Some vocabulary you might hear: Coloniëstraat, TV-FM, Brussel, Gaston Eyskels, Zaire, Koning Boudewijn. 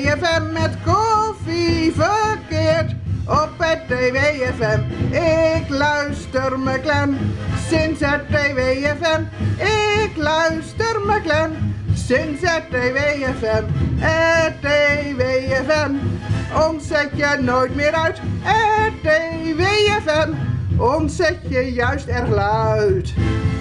TV-FM met koffie verkeerd. Op het TV-FM, ik luister me klem. Sinds het TV-FM, ik luister me klem. Sinds het TV-FM, het TV-FM. Ons zet je nooit meer uit, het TV-FM. Ons zet je juist erg luid.